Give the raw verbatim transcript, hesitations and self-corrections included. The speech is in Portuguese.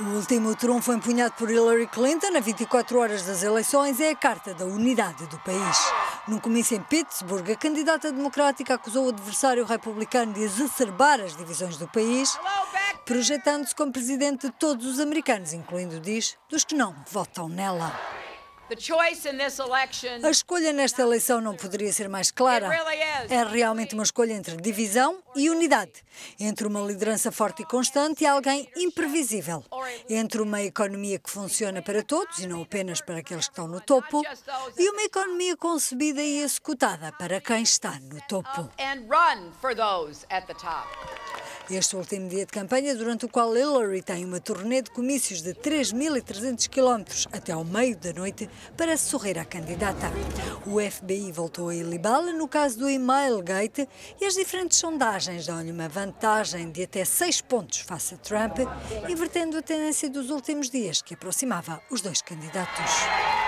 O último trunfo empunhado por Hillary Clinton a vinte e quatro horas das eleições é a Carta da Unidade do País. Num comício em Pittsburgh, a candidata democrática acusou o adversário republicano de exacerbar as divisões do país, projetando-se como presidente de todos os americanos, incluindo, diz, dos que não votam nela. A escolha nesta eleição não poderia ser mais clara. É realmente uma escolha entre divisão e unidade, entre uma liderança forte e constante e alguém imprevisível, entre uma economia que funciona para todos e não apenas para aqueles que estão no topo, e uma economia concebida e executada para quem está no topo. Este último dia de campanha, durante o qual Hillary tem uma turnê de comícios de três mil e trezentos quilómetros até ao meio da noite para sorrir à candidata. O F B I voltou a ilibá-la no caso do E-Mailgate e as diferentes sondagens dão-lhe uma vantagem de até seis pontos face a Trump, invertendo a tendência dos últimos dias que aproximava os dois candidatos.